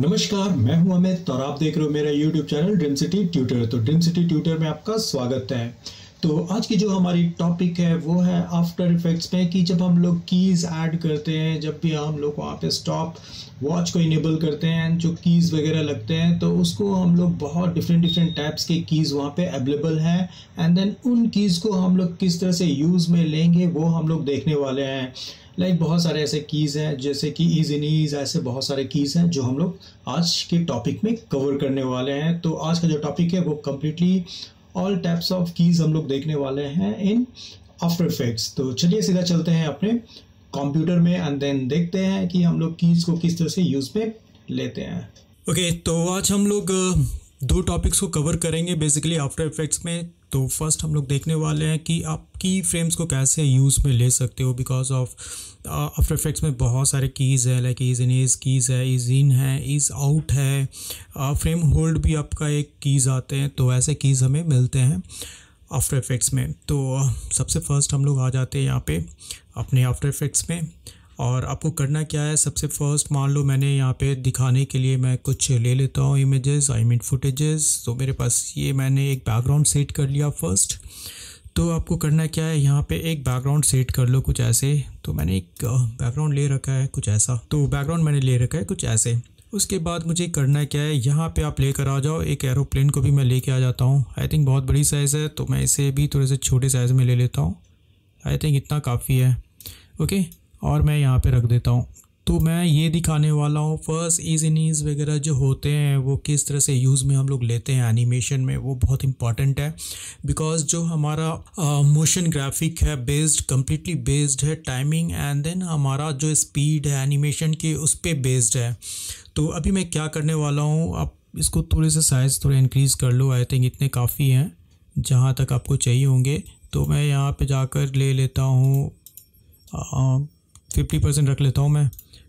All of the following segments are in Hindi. नमस्कार, मैं हूं अमित और आप देख रहे हो मेरा YouTube चैनल ड्रीमसिटी ट्यूटर। तो ड्रीमसिटी ट्यूटर में आपका स्वागत है। तो आज की जो हमारी टॉपिक है वो है आफ्टर इफेक्ट्स पे कि जब हम लोग कीज़ ऐड करते हैं, जब भी हम लोग वहाँ पे स्टॉप वॉच को इनेबल करते हैं, जो कीज़ वगैरह लगते हैं तो उसको हम लोग बहुत डिफरेंट टाइप्स के कीज़ वहाँ पे अवेलेबल हैं। एंड देन उन कीज़ को हम लोग किस तरह से यूज़ में लेंगे वो हम लोग देखने वाले हैं। लाइक बहुत सारे ऐसे कीज़ हैं जैसे कि ईज इन ईज, ऐसे बहुत सारे कीज़ हैं जो हम लोग आज के टॉपिक में कवर करने वाले हैं। तो आज का जो टॉपिक है वो completely all types of keys हम लोग देखने वाले हैं इन आफ्टर इफेक्ट्स। तो चलिए सीधा चलते हैं अपने कंप्यूटर में एंड देन देखते हैं कि हम लोग कीज़ को किस तरह से यूज़ में लेते हैं। ओके, तो आज हम लोग दो टॉपिक्स को कवर करेंगे बेसिकली आफ्टर इफेक्ट्स में। तो फर्स्ट हम लोग देखने वाले हैं कि आप की फ्रेम्स को कैसे यूज़ में ले सकते हो, बिकॉज ऑफ आफ्टर इफेक्ट्स में बहुत सारे कीज़ है, like ease in ease keys है, ईज इन है, ईज आउट है, फ्रेम होल्ड भी आपका एक कीज़ आते हैं। तो ऐसे कीज़ हमें मिलते हैं आफ्टर इफेक्ट्स में। तो सबसे फर्स्ट हम लोग आ जाते हैं यहाँ पे अपने आफ्टर इफेक्ट्स में। और आपको करना क्या है, सबसे फर्स्ट मान लो मैंने यहाँ पे दिखाने के लिए मैं कुछ ले लेता हूँ इमेजेस, आई मीन फुटेजेस। तो मेरे पास ये मैंने एक बैकग्राउंड सेट कर लिया फर्स्ट। तो आपको करना क्या है, यहाँ पे एक बैकग्राउंड सेट कर लो कुछ ऐसे। तो मैंने एक बैकग्राउंड ले रखा है कुछ ऐसा, तो बैकग्राउंड मैंने ले रखा है कुछ ऐसे। उसके बाद मुझे करना क्या है, यहाँ पे आप लेकर आ जाओ। एक एरोप्लेन को भी मैं लेके आ जाता हूँ। आई थिंक बहुत बड़ी साइज़ है तो मैं इसे भी थोड़े से छोटे साइज़ में ले लेता हूँ। आई थिंक इतना काफ़ी है। ओके, और मैं यहाँ पे रख देता हूँ। तो मैं ये दिखाने वाला हूँ फर्स्ट ईज इन ईज वगैरह जो होते हैं वो किस तरह से यूज़ में हम लोग लेते हैं एनिमेशन में, वो बहुत इंपॉर्टेंट है। बिकॉज जो हमारा मोशन ग्राफिक है बेस्ड, कम्प्लीटली बेस्ड है टाइमिंग, एंड देन हमारा जो स्पीड है एनिमेशन की उस पर बेस्ड है। तो अभी मैं क्या करने वाला हूँ, आप इसको थोड़े से साइज़ थोड़े इंक्रीज़ कर लो। आई थिंक इतने काफ़ी हैं जहाँ तक आपको चाहिए होंगे। तो मैं यहाँ पर जाकर ले लेता हूँ 50% रख लेता हूँ मैं।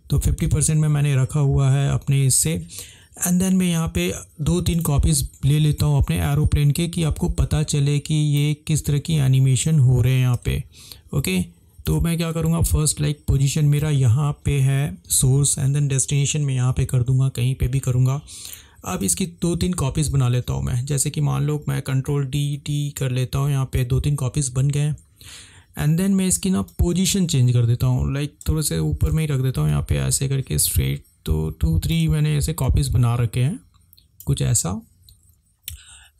तो 50% में मैंने रखा हुआ है अपने इससे। एंड देन मैं यहाँ पे 2-3 कॉपीज़ ले लेता हूँ अपने एरोप्लेन के, कि आपको पता चले कि ये किस तरह की एनिमेशन हो रहे हैं यहाँ पे। ओके, तो मैं क्या करूँगा, फर्स्ट लाइक पोजीशन मेरा यहाँ पे है सोर्स, एंड देन डेस्टिनेशन में यहाँ पे कर दूँगा, कहीं पे भी करूँगा। अब इसकी 2-3 कॉपीज़ बना लेता हूँ मैं। जैसे कि मान लो मैं Ctrl+D कर लेता हूँ, यहाँ पर 2-3 कॉपीज़ बन गए। एंड देन मैं इसकी ना पोजीशन चेंज कर देता हूँ, लाइक थोड़े से ऊपर में ही रख देता हूँ यहाँ पे ऐसे करके स्ट्रेट। तो 2-3 मैंने ऐसे कॉपीज़ बना रखे हैं कुछ ऐसा।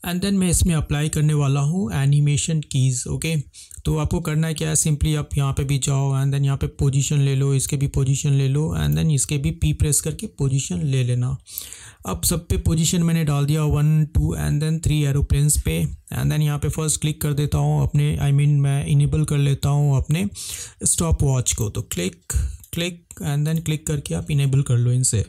एंड देन मैं इसमें अप्लाई करने वाला हूँ एनिमेशन कीज़। ओके, तो आपको करना क्या है, सिंपली आप यहाँ पे भी जाओ एंड देन यहाँ पे पोजीशन ले लो, इसके भी पोजीशन ले लो, एंड देन इसके भी पी प्रेस करके पोजीशन ले लेना। अब सब पे पोजीशन मैंने डाल दिया 1, 2 एंड देन 3 एरोप्लेन्स पे। एंड देन यहाँ पे फर्स्ट क्लिक कर देता हूँ अपने, आई मीन मैं इनेबल कर लेता हूँ अपने स्टॉप वॉच को। तो click click and then click करके आप इनेबल कर लो इनसे।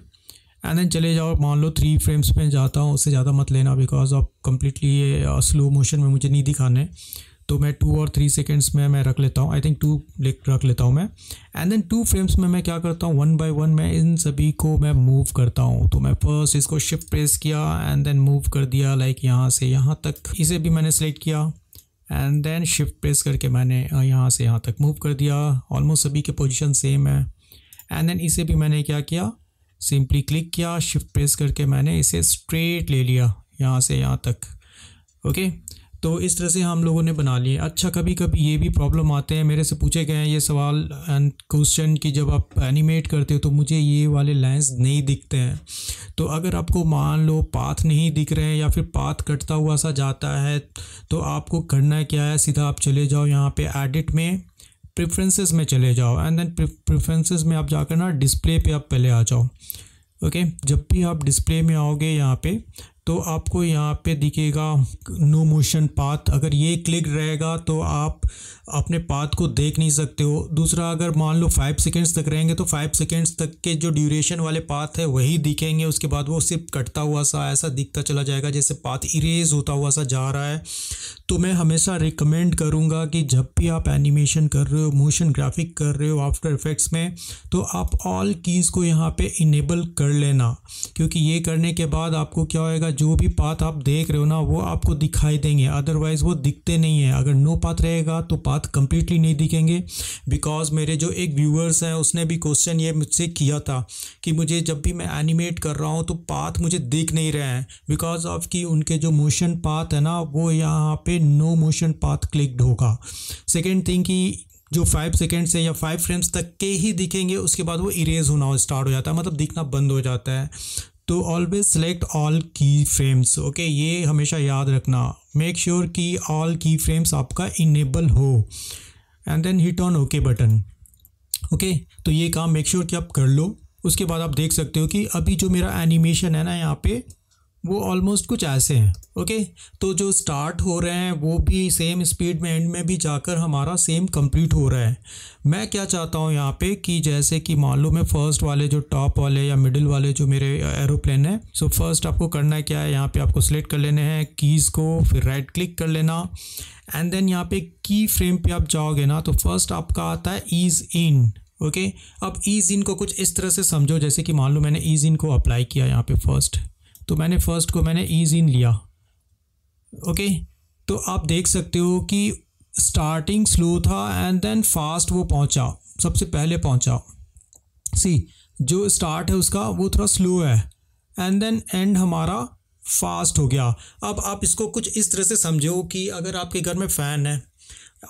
एंड देन चले जाओ, मान लो 3 फ्रेम्स पे जाता हूँ, उससे ज़्यादा मत लेना बिकॉज आप कम्प्लीटली ये स्लो मोशन में मुझे नहीं दिखाने। तो मैं 2 और 3 सेकेंड्स में मैं रख लेता हूँ, आई थिंक 2 रख लेता हूँ मैं। एंड देन 2 फ्रेम्स में मैं क्या करता हूँ, 1 by 1 मैं इन सभी को मैं मूव करता हूँ। तो मैं फर्स्ट इसको शिफ्ट प्रेस किया एंड देन मूव कर दिया, लाइक यहाँ से यहाँ तक। इसे भी मैंने सेलेक्ट किया एंड देन शिफ्ट प्रेस करके मैंने यहाँ से यहाँ तक मूव कर दिया। ऑलमोस्ट सभी के पोजिशन सेम है। एंड देन इसे भी मैंने क्या किया, सिंपली क्लिक किया, शिफ्ट प्रेस करके मैंने इसे स्ट्रेट ले लिया यहाँ से यहाँ तक। ओके, तो इस तरह से हम लोगों ने बना लिए। अच्छा, कभी कभी ये भी प्रॉब्लम आते हैं, मेरे से पूछे गए हैं ये सवाल एंड क्वेश्चन कि जब आप एनिमेट करते हो तो मुझे ये वाले लाइंस नहीं दिखते हैं। तो अगर आपको मान लो पाथ नहीं दिख रहे हैं या फिर पाथ कटता हुआ सा जाता है, तो आपको करना क्या है, सीधा आप चले जाओ यहाँ पे एडिट में, प्रेफरेंसेस में चले जाओ। एंड देन प्रेफरेंसेस में आप जाकर ना डिस्प्ले पे आप पहले आ जाओ। ओके, जब भी आप डिस्प्ले में आओगे यहाँ पे तो आपको यहाँ पे दिखेगा नो मोशन पाथ। अगर ये क्लिक रहेगा तो आप अपने पाथ को देख नहीं सकते हो। दूसरा, अगर मान लो 5 सेकेंड्स तक रहेंगे तो 5 सेकेंड्स तक के जो ड्यूरेशन वाले पाथ है वही दिखेंगे। उसके बाद वो सिर्फ कटता हुआ सा ऐसा दिखता चला जाएगा, जैसे पाथ इरेज होता हुआ सा जा रहा है। तो मैं हमेशा रिकमेंड करूँगा कि जब भी आप एनिमेशन कर रहे हो, मोशन ग्राफिक कर रहे हो आफ्टर इफेक्ट्स में, तो आप ऑल कीज़ को यहाँ पे इनेबल कर लेना, क्योंकि ये करने के बाद आपको क्या होएगा, जो भी पाथ आप देख रहे हो ना वो आपको दिखाई देंगे, अदरवाइज़ वो दिखते नहीं है। अगर नो पाथ रहेगा तो पाथ कम्प्लीटली नहीं दिखेंगे। बिकॉज मेरे जो एक व्यूअर्स हैं उसने भी क्वेश्चन ये मुझसे किया था कि मुझे जब भी मैं एनिमेट कर रहा हूँ तो पाथ मुझे दिख नहीं रहे हैं, बिकॉज ऑफ कि उनके जो मोशन पाथ है ना वो यहाँ पे नो मोशन पाथ क्लिक्ड होगा। सेकेंड थिंग कि जो 5 सेकेंड से या 5 फ्रेम्स तक के ही दिखेंगे, उसके बाद वो इरेज होना स्टार्ट हो जाता है, मतलब दिखना बंद हो जाता है। तो always select all key frames, okay, ये हमेशा याद रखना। मेक श्योर कि ऑल की फ्रेम्स आपका इनेबल हो and then hit on okay button. Okay, तो ये काम मेक श्योर कि आप कर लो। उसके बाद आप देख सकते हो कि अभी जो मेरा एनिमेशन है ना यहाँ पे वो ऑलमोस्ट कुछ ऐसे हैं। ओके, तो जो स्टार्ट हो रहे हैं वो भी सेम स्पीड में एंड में भी जाकर हमारा सेम कंप्लीट हो रहा है। मैं क्या चाहता हूँ यहाँ पे कि जैसे कि मान लो मैं फ़र्स्ट वाले जो टॉप वाले या मिडिल वाले जो मेरे एरोप्लेन है, सो फर्स्ट आपको करना है क्या है, यहाँ पे आपको सेलेक्ट कर लेने हैं कीज़ को, फिर राइट क्लिक कर लेना एंड देन यहाँ पे की फ्रेम पे आप जाओगे ना तो फर्स्ट आपका आता है ईज इन। ओके, अब ईज इन को कुछ इस तरह से समझो, जैसे कि मान लो मैंने ईज इन को अप्लाई किया यहाँ पे फर्स्ट, तो मैंने फर्स्ट को मैंने ईज इन लिया। ओके, तो आप देख सकते हो कि स्टार्टिंग स्लो था एंड देन फास्ट वो पहुंचा, सबसे पहले पहुंचा। सी, जो स्टार्ट है उसका वो थोड़ा स्लो है एंड देन एंड हमारा फास्ट हो गया। अब आप इसको कुछ इस तरह से समझो कि अगर आपके घर में फ़ैन है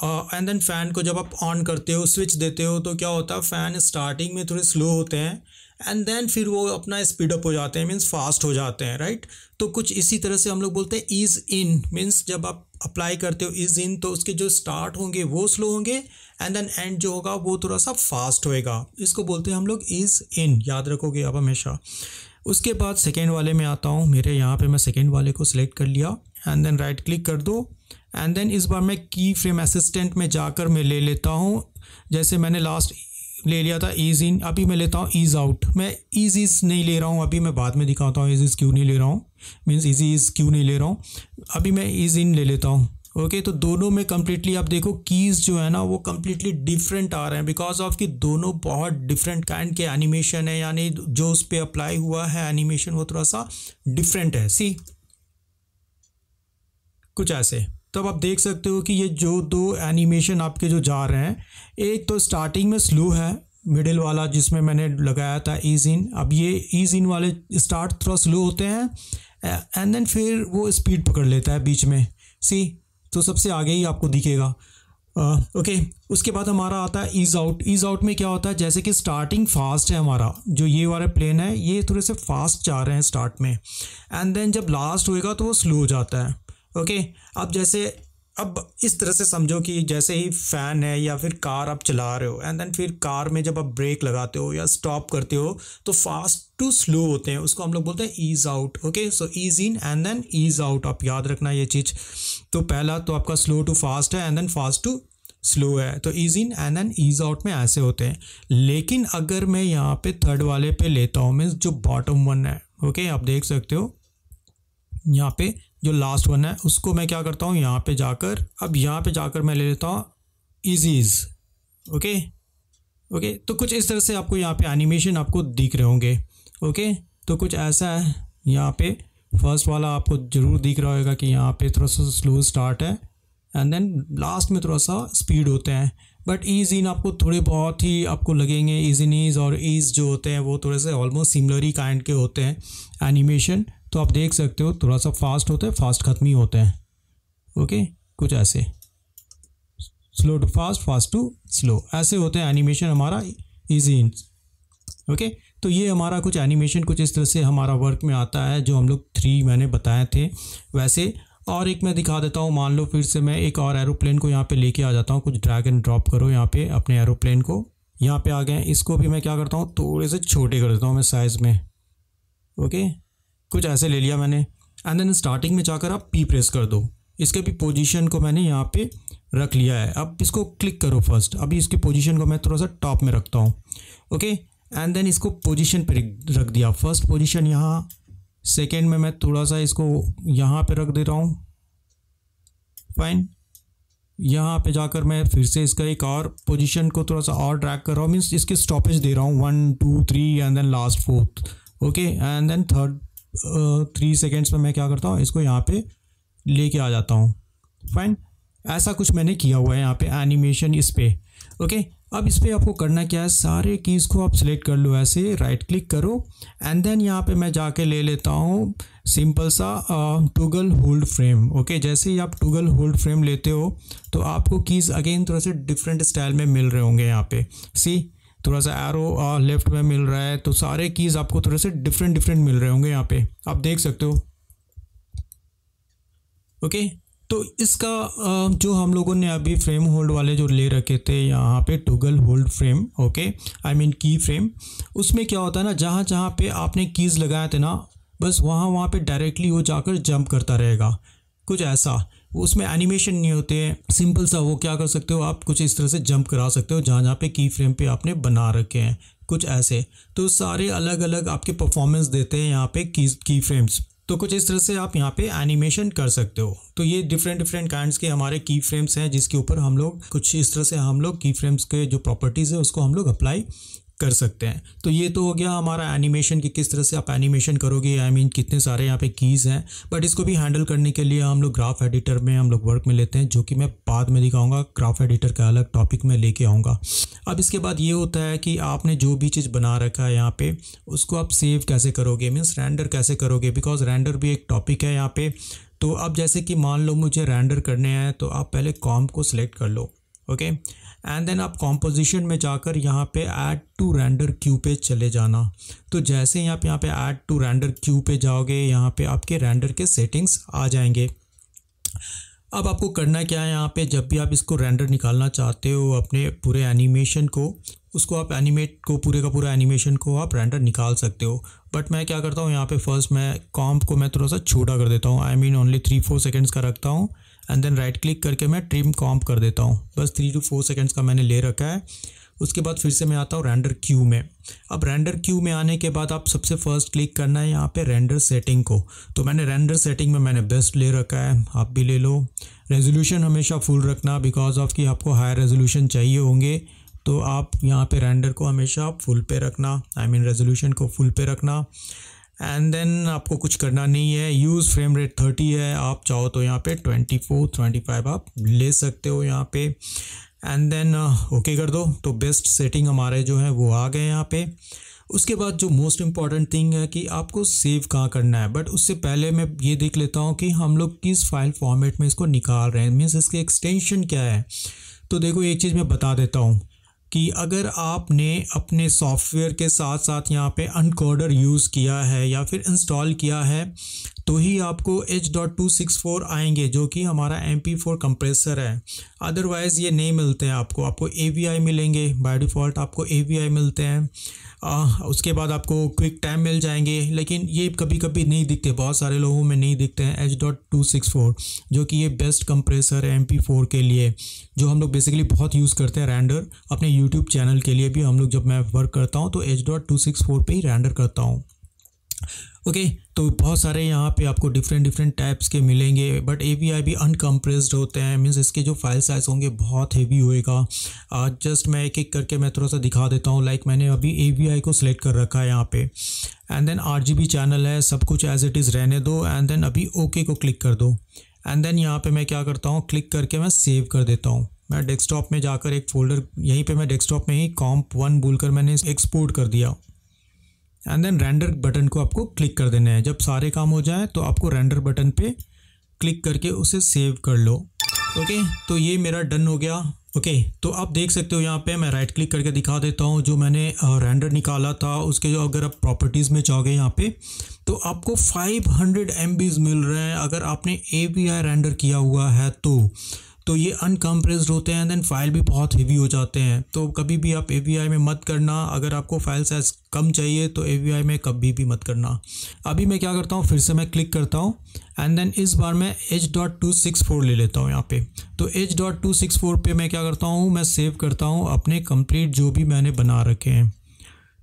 एंड देन फ़ैन को जब आप ऑन करते हो, स्विच देते हो, तो क्या होता है, फ़ैन स्टार्टिंग में थोड़े स्लो होते हैं एंड देन फिर वो अपना स्पीड अप हो जाते हैं, मींस फास्ट हो जाते हैं, राइट। तो कुछ इसी तरह से हम लोग बोलते हैं ईज इन, मींस जब आप अप्लाई करते हो ईज इन तो उसके जो स्टार्ट होंगे वो स्लो होंगे एंड देन एंड जो होगा वो थोड़ा सा फास्ट होएगा, इसको बोलते हैं हम लोग ईज इन, याद रखोगे आप हमेशा। उसके बाद सेकेंड वाले में आता हूँ, मेरे यहाँ पर मैं सेकेंड वाले को सिलेक्ट कर लिया एंड देन राइट क्लिक कर दो एंड देन इस बार मैं की फ्रेम असिस्टेंट में जाकर मैं ले लेता हूँ, जैसे मैंने लास्ट ले लिया था ईज इन, अभी मैं लेता हूँ ईज आउट। मैं ईज इज़ नहीं ले रहा हूँ अभी, मैं बाद में दिखाता हूँ ईज इज़ क्यों नहीं ले रहा हूँ, मीन्स ईजी इज़ क्यों नहीं ले रहा हूँ, अभी मैं ईज इन ले लेता हूँ। ओके, तो दोनों में कम्प्लीटली आप देखो कीज़ जो है ना वो कम्प्लीटली डिफरेंट आ रहे हैं, बिकॉज ऑफ कि दोनों बहुत डिफरेंट काइंड के एनिमेशन है, यानी जो उस पर अप्लाई हुआ है एनिमेशन वो थोड़ा सा डिफरेंट है। सी, कुछ ऐसे। तब आप देख सकते हो कि ये जो दो एनिमेशन आपके जो जा रहे हैं, एक तो स्टार्टिंग में स्लो है मिडिल वाला जिसमें मैंने लगाया था ईज इन, अब ये ईज इन वाले स्टार्ट थोड़ा स्लो होते हैं एंड देन फिर वो स्पीड पकड़ लेता है बीच में। सी, तो सबसे आगे ही आपको दिखेगा। ओके, उसके बाद हमारा आता है ईज आउट। ईज आउट में क्या होता है, जैसे कि स्टार्टिंग फास्ट है हमारा, जो ये वाला प्लेन है ये थोड़े से फास्ट जा रहे हैं स्टार्ट में एंड देन जब लास्ट होएगा तो वो स्लो हो जाता है। ओके, अब जैसे अब इस तरह से समझो कि जैसे ही फ़ैन है या फिर कार आप चला रहे हो एंड देन फिर कार में जब आप ब्रेक लगाते हो या स्टॉप करते हो तो फास्ट टू स्लो होते हैं, उसको हम लोग बोलते हैं ease out. Okay, so ease in and then ease out, आप याद रखना ये चीज़। तो पहला तो आपका स्लो टू फास्ट है and then fast to slow है, तो ease in and then ease out में ऐसे होते हैं। लेकिन अगर मैं यहाँ पर थर्ड वाले पे लेता हूँ, मीन्स जो बॉटम वन है, ओके, आप देख सकते हो यहाँ पे जो लास्ट वन है उसको मैं क्या करता हूँ यहाँ पे जाकर, अब यहाँ पे जाकर मैं ले लेता हूँ ईजीज। ओके, ओके, तो कुछ इस तरह से आपको यहाँ पे एनिमेशन आपको दिख रहे होंगे। ओके, तो कुछ ऐसा है, यहाँ पे फर्स्ट वाला आपको ज़रूर दिख रहा होगा कि यहाँ पे थोड़ा सा स्लो स्टार्ट है एंड देन लास्ट में थोड़ा सा स्पीड होते हैं, बट ईज इन आपको थोड़े बहुत ही आपको लगेंगे, ईज इन ईज और ईज जो होते हैं वो थोड़े से ऑलमोस्ट सिमिलर ही काइंड के होते हैं एनिमेशन। तो आप देख सकते हो थोड़ा सा फास्ट होते हैं, फास्ट ख़त्म ही होते हैं। ओके, कुछ ऐसे slow to fast, fast to slow, ऐसे होते हैं एनिमेशन हमारा ईजी इन। ओके, तो ये हमारा कुछ एनिमेशन कुछ इस तरह से हमारा वर्क में आता है, जो हम लोग 3 मैंने बताए थे वैसे। और एक मैं दिखा देता हूँ, मान लो फिर से मैं एक और एरोप्लेन को यहाँ पे लेके आ जाता हूँ। कुछ ड्रैग एंड ड्रॉप करो यहाँ पे अपने एरोप्लेन को, यहाँ पे आ गए। इसको भी मैं क्या करता हूँ, थोड़े से छोटे कर देता हूँ मैं साइज़ में। ओके, कुछ ऐसे ले लिया मैंने एंड देन स्टार्टिंग में जाकर आप पी प्रेस कर दो। इसके भी पोजीशन को मैंने यहाँ पे रख लिया है। अब इसको क्लिक करो फर्स्ट, अभी इसकी पोजीशन को मैं थोड़ा सा टॉप में रखता हूँ। ओके, एंड देन इसको पोजीशन पे रख दिया, फर्स्ट पोजीशन यहाँ, सेकंड में मैं थोड़ा सा इसको यहाँ पे रख दे रहा हूँ, फाइन। यहाँ पे जाकर मैं फिर से इसका एक और पोजीशन को थोड़ा सा और ड्रैग कर रहा हूँ, मीन्स इसके स्टॉपेज दे रहा हूँ 1 2 3 and then last fourth, okay. And then third 3 seconds में मैं क्या करता हूँ, इसको यहाँ पे लेके आ जाता हूँ, फाइन। ऐसा कुछ मैंने किया हुआ है यहाँ पे एनिमेशन इस पर, ओके। अब इस पर आपको करना क्या है, सारे कीज़ को आप सिलेक्ट कर लो, ऐसे राइट क्लिक करो एंड देन यहाँ पे मैं जाके ले लेता हूँ सिंपल सा टॉगल होल्ड फ्रेम, ओके। जैसे ही आप टॉगल होल्ड फ्रेम लेते हो तो आपको कीज़ अगेन थोड़ा सा डिफरेंट स्टाइल में मिल रहे होंगे। यहाँ पे सी थोड़ा सा एरो लेफ्ट में मिल रहा है, तो सारे कीज़ आपको थोड़े से डिफरेंट मिल रहे होंगे, यहाँ पे आप देख सकते हो, ओके। तो इसका जो हम लोगों ने अभी फ्रेम होल्ड वाले जो ले रखे थे यहाँ पे toggle hold frame, okay, I mean key frame, उसमें क्या होता है ना, जहाँ जहाँ पे आपने कीज़ लगाए थे ना, बस वहाँ पे डायरेक्टली वो जाकर जंप करता रहेगा, कुछ ऐसा। उसमें एनिमेशन नहीं होते, सिंपल सा वो क्या कर सकते हो आप, कुछ इस तरह से जंप करा सकते हो जहाँ जहाँ पे की फ्रेम पे आपने बना रखे हैं, कुछ ऐसे। तो सारे अलग अलग आपके परफॉर्मेंस देते हैं यहाँ पे की फ्रेम्स, तो कुछ इस तरह से आप यहाँ पे एनिमेशन कर सकते हो। तो ये डिफरेंट काइंड्स के हमारे की फ्रेम्स हैं, जिसके ऊपर हम लोग कुछ इस तरह से हम लोग की फ्रेम्स के जो प्रॉपर्टीज़ है उसको हम लोग अप्लाई कर सकते हैं। तो ये तो हो गया हमारा एनिमेशन कि किस तरह से आप एनिमेशन करोगे, आई मीन कितने सारे यहाँ पे कीज़ हैं। बट इसको भी हैंडल करने के लिए हम लोग ग्राफ एडिटर में हम लोग वर्क में लेते हैं, जो कि मैं बाद में दिखाऊंगा, ग्राफ एडिटर का अलग टॉपिक में लेके आऊँगा। अब इसके बाद ये होता है कि आपने जो भी चीज़ बना रखा है यहाँ पर, उसको आप सेव कैसे करोगे, मीन्स रेंडर कैसे करोगे, बिकॉज रेंडर भी एक टॉपिक है यहाँ पर। तो अब जैसे कि मान लो मुझे रेंडर करने हैं, तो आप पहले कॉम्प को सिलेक्ट कर लो, ओके। एंड देन आप कॉम्पोजिशन में जाकर यहाँ पे ऐड टू रेंडर क्यू पे चले जाना। तो जैसे ही आप यहाँ पे ऐड टू रेंडर क्यू पे जाओगे, यहाँ पे आपके रेंडर के सेटिंग्स आ जाएंगे। अब आपको करना क्या है यहाँ पे, जब भी आप इसको रेंडर निकालना चाहते हो अपने पूरे एनिमेशन को, उसको आप एनिमेट को पूरे का पूरा एनिमेशन को आप रेंडर निकाल सकते हो। बट मैं क्या करता हूँ यहाँ पे, फर्स्ट मैं कॉम्प को मैं थोड़ा सा छोटा कर देता हूँ, आई मीन ओनली 3-4 सेकेंड्स का रखता हूँ। एंड देन राइट क्लिक करके मैं ट्रिम कॉम्प कर देता हूँ, बस 3 से 4 सेकेंड्स का मैंने ले रखा है। उसके बाद फिर से मैं आता हूँ रेंडर क्यू में। अब रेंडर क्यू में आने के बाद आप सबसे फर्स्ट क्लिक करना है यहाँ पे रेंडर सेटिंग को। तो मैंने रेंडर सेटिंग में मैंने बेस्ट ले रखा है, आप भी ले लो। रेजोल्यूशन हमेशा फुल रखना, बिकॉज ऑफ कि आपको हाई रेजोल्यूशन चाहिए होंगे, तो आप यहाँ पे रेंडर को हमेशा फुल पे रखना, आई मीन रेजोल्यूशन को फुल पे रखना। एंड देन आपको कुछ करना नहीं है। यूज़ फ्रेम रेट 30 है, आप चाहो तो यहाँ पे 24-25 आप ले सकते हो यहाँ पे। एंड देन ओके कर दो, तो बेस्ट सेटिंग हमारे जो है वो आ गए यहाँ पे। उसके बाद जो मोस्ट इम्पॉर्टेंट थिंग है कि आपको सेव कहाँ करना है, बट उससे पहले मैं ये देख लेता हूँ कि हम लोग किस फाइल फॉर्मेट में इसको निकाल रहे हैं, मीन्स इसके एक्सटेंशन क्या है। तो देखो एक चीज़ मैं बता देता हूँ कि अगर आपने अपने सॉफ्टवेयर के साथ साथ यहाँ पे अनकोडर यूज़ किया है या फिर इंस्टॉल किया है, तो ही आपको H.264 आएंगे, जो कि हमारा MP4 कंप्रेसर है। अदरवाइज़ ये नहीं मिलते हैं आपको, आपको AVI मिलेंगे, बाय डिफ़ॉल्ट आपको AVI मिलते हैं। उसके बाद आपको क्विक टाइम मिल जाएंगे, लेकिन ये कभी कभी नहीं दिखते, बहुत सारे लोगों में नहीं दिखते हैं H.264, जो कि ये बेस्ट कंप्रेसर है MP4 के लिए, जो हम लोग बेसिकली बहुत यूज़ करते हैं रेंडर। अपने YouTube चैनल के लिए भी हम लोग जब मैं वर्क करता हूँ तो H.264 पे ही रेंडर करता हूँ, ओके। तो बहुत सारे यहाँ पे आपको डिफरेंट टाइप्स के मिलेंगे, बट AVI भी अनकम्प्रेस्ड होते हैं, मीन्स इसके जो फाइल साइज होंगे बहुत हेवी होएगा। जस्ट मैं एक एक करके मैं थोड़ा सा दिखा देता हूँ। लाइक मैंने अभी AVI को सिलेक्ट कर रखा है यहाँ पे। एंड देन RGB चैनल है, सब कुछ एज इट इज़ रहने दो। एंड देन अभी ओके को क्लिक कर दो। एंड देन यहाँ पर मैं क्या करता हूँ, क्लिक करके मैं सेव कर देता हूँ। मैं डेस्कटॉप में जाकर एक फ़ोल्डर, यहीं पे मैं डेस्कटॉप में ही comp1 बोलकर मैंने एक्सपोर्ट कर दिया। एंड देन रेंडर बटन को आपको क्लिक कर देना है। जब सारे काम हो जाए तो आपको रेंडर बटन पे क्लिक करके उसे सेव कर लो, ओके। तो ये मेरा डन हो गया, ओके। तो आप देख सकते हो यहाँ पे मैं राइट क्लिक करके दिखा देता हूँ जो मैंने रेंडर निकाला था उसके। जो अगर आप प्रॉपर्टीज़ में जाओगे यहाँ पे तो आपको 500 MBs मिल रहे हैं अगर आपने AVI रेंडर किया हुआ है तो ये अनकम्प्रेस्ड होते हैं। देन फाइल भी बहुत हेवी हो जाते हैं, तो कभी भी आप AVI में मत करना। अगर आपको फाइल साइज कम चाहिए तो AVI में कभी भी मत करना। अभी मैं क्या करता हूँ, फिर से मैं क्लिक करता हूँ एंड देन इस बार मैं H.264 ले लेता हूँ यहाँ पे। तो H.264 पे मैं क्या करता हूँ, मैं सेव करता हूँ अपने कंप्लीट जो भी मैंने बना रखे हैं।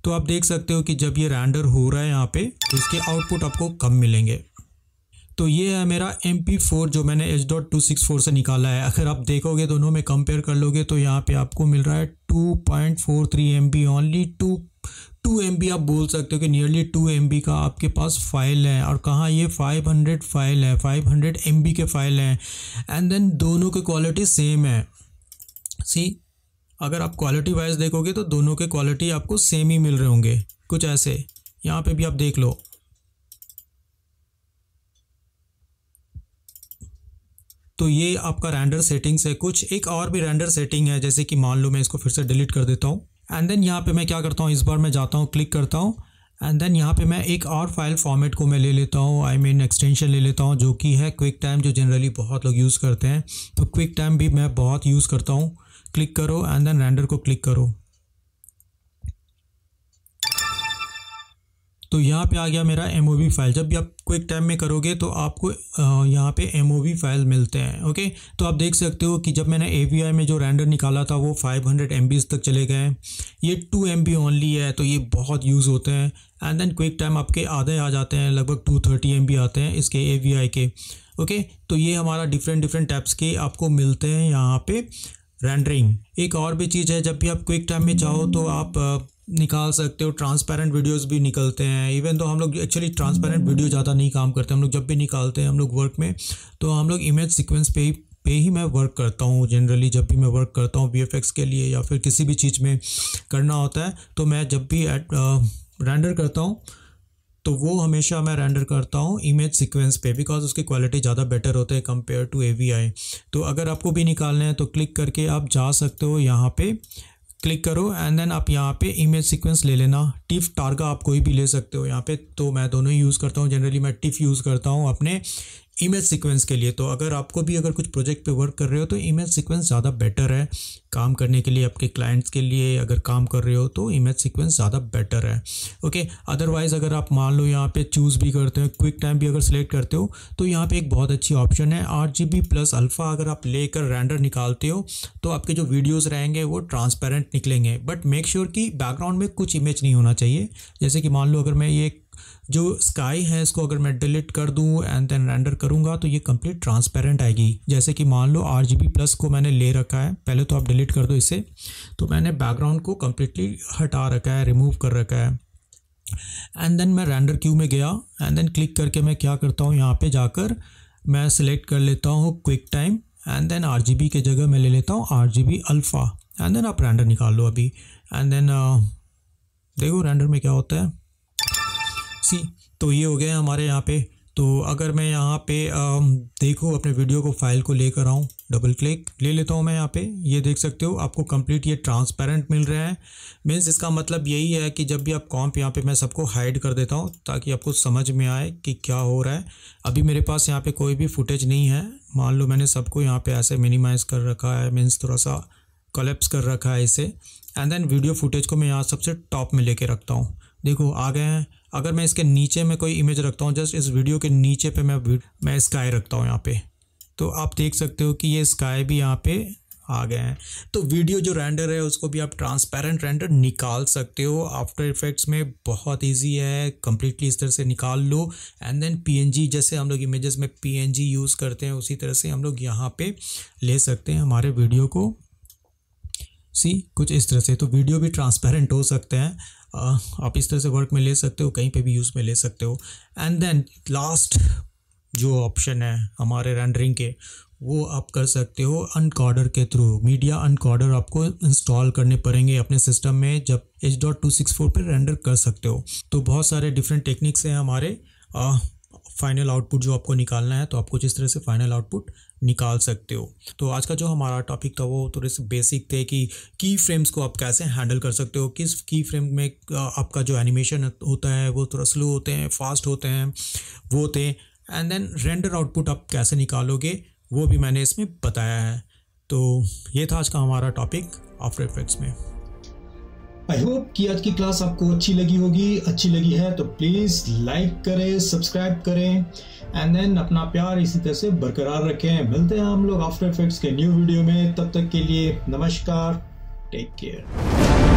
तो आप देख सकते हो कि जब ये रेंडर हो रहा है यहाँ पर तो इसके आउटपुट आपको कम मिलेंगे। तो ये है मेरा MP4 जो मैंने H.264 से निकाला है। अगर आप देखोगे दोनों में कंपेयर कर लोगे तो यहाँ पे आपको मिल रहा है 2.43 MB ओनली, 2 MB आप बोल सकते हो कि नियरली 2 MB का आपके पास फाइल है। और कहाँ ये 500 फाइल है, 500 MB के फाइल हैं। एंड देन दोनों की क्वालिटी सेम है। सी अगर आप क्वालिटी वाइज देखोगे तो दोनों के क्वालिटी आपको सेम ही मिल रहे होंगे, कुछ ऐसे। यहाँ पे भी आप देख लो, तो ये आपका रेंडर सेटिंग्स है। कुछ एक और भी रेंडर सेटिंग है, जैसे कि मान लो मैं इसको फिर से डिलीट कर देता हूँ। एंड देन यहाँ पे मैं क्या करता हूँ, इस बार मैं जाता हूँ, क्लिक करता हूँ। एंड देन यहाँ पे मैं एक और फाइल फॉर्मेट को मैं ले लेता हूँ, आई मीन एक्सटेंशन ले लेता हूँ, जो कि है क्विक टाइम, जो जनरली बहुत लोग यूज़ करते हैं। तो क्विक टाइम भी मैं बहुत यूज़ करता हूँ। क्लिक करो एंड देन रेंडर को क्लिक करो। तो यहाँ पे आ गया मेरा MOV फाइल। जब भी आप क्विक टाइम में करोगे तो आपको यहाँ पे MOV फाइल मिलते हैं। ओके, तो आप देख सकते हो कि जब मैंने AVI में जो रेंडर निकाला था वो 500 MB तक चले गए हैं, ये 2 MB ओनली है। तो ये बहुत यूज़ होते हैं। एंड देन क्विक टाइम आपके आधे आ जाते हैं, लगभग 230 MB आते हैं इसके AVI के। ओके, तो ये हमारा डिफरेंट टैब्स के आपको मिलते हैं यहाँ पर रेंडरिंग। एक और भी चीज़ है, जब भी आप क्विक टाइम में चाहो तो आप निकाल सकते हो, ट्रांसपेरेंट वीडियोस भी निकलते हैं। इवन तो हम लोग एक्चुअली ट्रांसपेरेंट वीडियो ज़्यादा नहीं काम करते, हम लोग जब भी निकालते हैं हम लोग वर्क में, तो हम लोग इमेज सीक्वेंस पे ही मैं वर्क करता हूँ। जनरली जब भी मैं वर्क करता हूँ VFX के लिए या फिर किसी भी चीज़ में करना होता है, तो मैं जब भी रेंडर करता हूँ तो वो हमेशा मैं रेंडर करता हूँ इमेज सीक्वेंस पे, बिकॉज उसकी क्वालिटी ज़्यादा बेटर होते हैं कंपेयर टू AVI। तो अगर आपको भी निकालना है तो क्लिक करके आप जा सकते हो, यहाँ पर क्लिक करो एंड देन आप यहाँ पे इमेज सीक्वेंस ले लेना। टिफ टारगा आप कोई भी ले सकते हो यहाँ पे, तो मैं दोनों ही यूज़ करता हूँ। जनरली मैं टिफ यूज़ करता हूँ अपने इमेज सीक्वेंस के लिए। तो अगर आपको भी अगर कुछ प्रोजेक्ट पे वर्क कर रहे हो तो इमेज सीक्वेंस ज़्यादा बेटर है काम करने के लिए। आपके क्लाइंट्स के लिए अगर काम कर रहे हो तो इमेज सीक्वेंस ज़्यादा बेटर है। ओके, अदरवाइज़ अगर आप मान लो यहाँ पे चूज़ भी करते हो, क्विक टाइम भी अगर सेलेक्ट करते हो, तो यहाँ पे एक बहुत अच्छी ऑप्शन है 8GB+ अल्फ़ा। अगर आप लेकर रेंडर निकालते हो तो आपके जो वीडियोज़ रहेंगे वो ट्रांसपेरेंट निकलेंगे, बट मेक श्योर कि बैकग्राउंड में कुछ इमेज नहीं होना चाहिए। जैसे कि मान लो अगर मैं ये जो स्काई है इसको अगर मैं डिलीट कर दूं एंड देन रेंडर करूंगा तो ये कंप्लीट ट्रांसपेरेंट आएगी। जैसे कि मान लो RGB+ को मैंने ले रखा है, पहले तो आप डिलीट कर दो इसे। तो मैंने बैकग्राउंड को कम्प्लीटली हटा रखा है, रिमूव कर रखा है। एंड देन मैं रेंडर क्यू में गया एंड देन क्लिक करके मैं क्या करता हूँ, यहाँ पर जाकर मैं सिलेक्ट कर लेता हूँ quick time and then RGB के जगह मैं ले लेता हूँ RGB अल्फ़ा। एंड देन आप रेंडर निकाल लो अभी। एंड देन देखो रेंडर में क्या होता है। सी तो ये हो गए हमारे यहाँ पे। तो अगर मैं यहाँ पे देखो अपने वीडियो को, फाइल को लेकर आऊँ, डबल क्लिक ले लेता हूँ मैं यहाँ पे। ये देख सकते हो आपको कंप्लीट ये ट्रांसपेरेंट मिल रहे हैं। मीन्स इसका मतलब यही है कि जब भी आप कॉम्प, यहाँ पे मैं सबको हाइड कर देता हूँ ताकि आपको समझ में आए कि क्या हो रहा है। अभी मेरे पास यहाँ पर कोई भी फुटेज नहीं है। मान लो मैंने सबको यहाँ पर ऐसे मिनिमाइज़ कर रखा है, मीन्स थोड़ा सा कोलैप्स कर रखा है इसे। एंड देन वीडियो फुटेज को मैं यहाँ सबसे टॉप में लेके रखता हूँ। देखो आ गए हैं। अगर मैं इसके नीचे में कोई इमेज रखता हूँ, जस्ट इस वीडियो के नीचे पे मैं स्काई रखता हूँ यहाँ पे, तो आप देख सकते हो कि ये स्काई भी यहाँ पे आ गए हैं। तो वीडियो जो रेंडर है उसको भी आप ट्रांसपेरेंट रेंडर निकाल सकते हो। आफ्टर इफेक्ट्स में बहुत इजी है, कंप्लीटली इस तरह से निकाल लो। एंड देन PNG, जैसे हम लोग इमेजेस में PNG यूज़ करते हैं, उसी तरह से हम लोग यहाँ पे ले सकते हैं हमारे वीडियो को। सी कुछ इस तरह से, तो वीडियो भी ट्रांसपेरेंट हो सकते हैं। आप इस तरह से वर्क में ले सकते हो, कहीं पे भी यूज़ में ले सकते हो। एंड देन लास्ट जो ऑप्शन है हमारे रेंडरिंग के, वो आप कर सकते हो अनकॉर्डर के थ्रू। मीडिया अनकॉर्डर आपको इंस्टॉल करने पड़ेंगे अपने सिस्टम में, जब H.264 पर रेंडर कर सकते हो। तो बहुत सारे डिफरेंट टेक्निक्स हैं हमारे फाइनल आउटपुट जो आपको निकालना है। तो आप कुछ इस तरह से फाइनल आउटपुट निकाल सकते हो। तो आज का जो हमारा टॉपिक था वो थोड़े से बेसिक थे कि की फ्रेम्स को आप कैसे हैंडल कर सकते हो, किस की फ्रेम में आपका जो एनिमेशन होता है वो थोड़ा स्लो होते हैं, फास्ट होते हैं, वो होते हैं। एंड देन रेंडर आउटपुट आप कैसे निकालोगे वो भी मैंने इसमें बताया है। तो ये था आज का हमारा टॉपिक आफ्टर इफेक्ट्स में। आई होप कि आज की क्लास आपको अच्छी लगी होगी। अच्छी लगी है तो प्लीज़ लाइक करें, सब्सक्राइब करें एंड देन अपना प्यार इसी तरह से बरकरार रखें। मिलते हैं हम लोग आफ्टर इफेक्ट्स के न्यू वीडियो में। तब तक के लिए नमस्कार, टेक केयर।